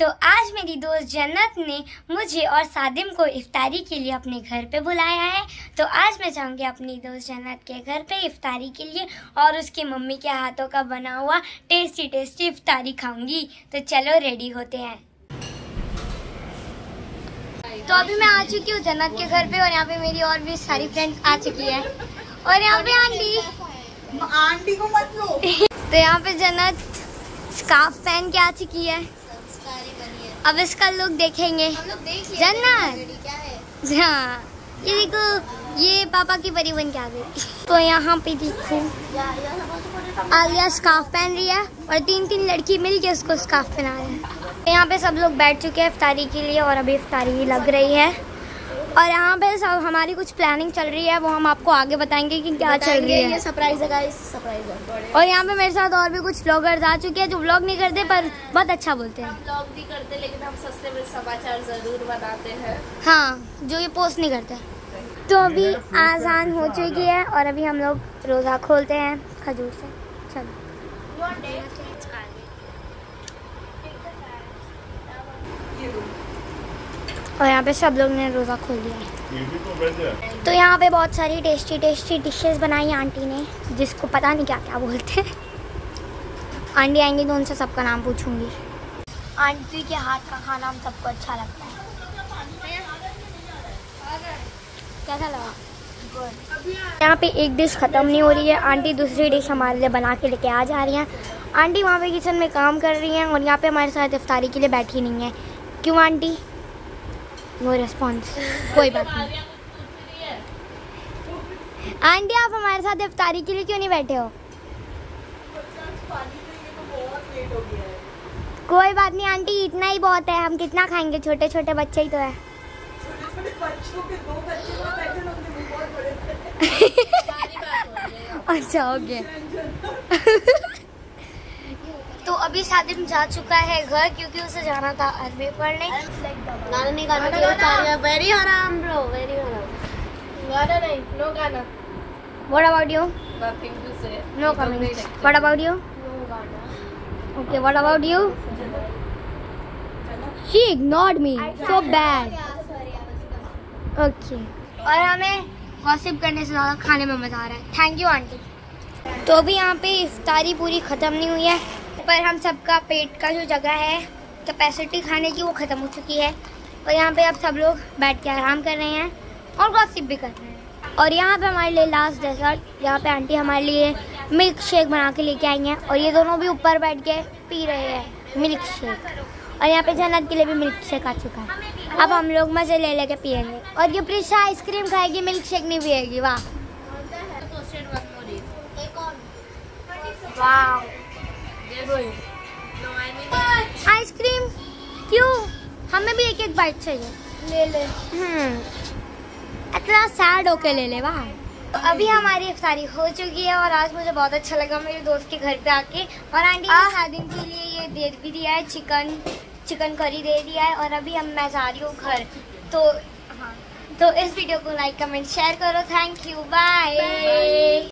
तो आज मेरी दोस्त जन्नत ने मुझे और सादिम को इफ्तारी के लिए अपने घर पे बुलाया है। तो आज मैं जाऊँगी अपनी दोस्त जन्नत के घर पे इफ्तारी के लिए और उसकी मम्मी के हाथों का बना हुआ टेस्टी टेस्टी इफ्तारी खाऊंगी। तो चलो रेडी होते हैं। तो अभी मैं आ चुकी हूँ जन्नत के घर पे और यहाँ पे मेरी और भी सारी फ्रेंड्स आ चुकी है और यहाँ पे आंटी को मत लो। तो यहाँ पे जन्नत स्कार्फ पहन के आ चुकी है। अब इसका लुक देखेंगे जन्नत। हाँ ये देखो, ये पापा की परी बन के आ गई। तो यहाँ पे देखो आलिया स्कार्फ पहन रही है और तीन तीन लड़की मिल के उसको स्कार्फ पहना रहे हैं। यहाँ पे सब लोग बैठ चुके हैं इफ्तारी के लिए और अभी इफ्तारी लग रही है और यहाँ पे सब हमारी कुछ प्लानिंग चल रही है, वो हम आपको आगे बताएंगे कि क्या चल रही है। ये सरप्राइज है गाइस, सरप्राइज है। और यहाँ पे मेरे साथ और भी कुछ ब्लॉगर्स आ चुके हैं जो ब्लॉग नहीं करते पर बहुत अच्छा बोलते हैं। ब्लॉग भी करते लेकिन हम सस्ते में समाचार जरूर बनाते हैं। हाँ, जो ये पोस्ट नहीं करते। तो अभी आजान हो चुकी है और अभी हम लोग रोजा खोलते हैं खजूर से। चलो, और यहाँ पे सब लोग ने रोज़ा खोल दिया। तो यहाँ पे बहुत सारी टेस्टी टेस्टी डिशेस बनाई आंटी ने, जिसको पता नहीं क्या क्या बोलते हैं। आंटी आएंगी तो उनसे सबका नाम पूछूंगी। आंटी के हाथ का खाना हम सबको अच्छा लगता है। कैसा लगा? यहाँ पे एक डिश ख़त्म नहीं हो रही है, आंटी दूसरी डिश हमारे लिए बना के लेके आ जा रही हैं। आंटी वहाँ पे किचन में काम कर रही हैं और यहाँ पे हमारे साथ इफ्तारी के लिए बैठी नहीं है। क्यों आंटी? No response. कोई बात नहीं। आंटी आप हमारे साथ इफ्तारी के लिए क्यों नहीं बैठे हो? कोई बात नहीं आंटी, इतना ही बहुत है, हम कितना खाएंगे, छोटे छोटे बच्चे ही तो है। अच्छा ओके। तो अभी सादिम जा चुका है घर क्योंकि उसे जाना था अरबी पढ़ने। गाना नहीं गाना चाहिए। वेरी हराम ब्रो, वेरी हराम। गाना नहीं, नो गाना। What about you? Nothing to say. No comment. What about you? No गाना. Okay, what about you? She ignored me. So bad. Okay. और हमें गॉसिप करने से ज़्यादा खाने में मज़ा आ रहा है। Thank you aunty. तो अभी यहाँ पे इफ्तारी पूरी ख़त्म नहीं हुई है पर हम सबका पेट का जो जगह है कैपेसिटी खाने की वो ख़त्म हो चुकी है और यहाँ पे अब सब लोग बैठ के आराम कर रहे हैं और गॉसिप भी कर रहे हैं। और यहाँ पे हमारे लिए लास्ट डेजर्ट, यहाँ पे आंटी हमारे लिए मिल्क शेक बना के लेके आई हैं और ये दोनों भी ऊपर बैठ के पी रहे हैं मिल्क शेक। और यहाँ पे जन्नत के लिए भी मिल्क शेक आ चुका है, अब हम लोग मज़े ले लेके पियेंगे। और यूप्रीछा आइसक्रीम खाएगी, मिल्क शेक नहीं पिएगी। वाह आइसक्रीम क्यों? हमें भी एक एक बाइट चाहिए। ले ले। इतना सैड होके ले ले। वाह। तो अभी हमारी इफ्तारी हो चुकी है और आज मुझे बहुत अच्छा लगा मेरे दोस्त के घर पे आके। और आंटी ने सादिम के लिए ये दे भी दिया है, चिकन करी दे दिया है। और अभी मैं जा रही हूँ घर। तो हाँ, तो इस वीडियो को लाइक कमेंट शेयर करो। Thank you, bye.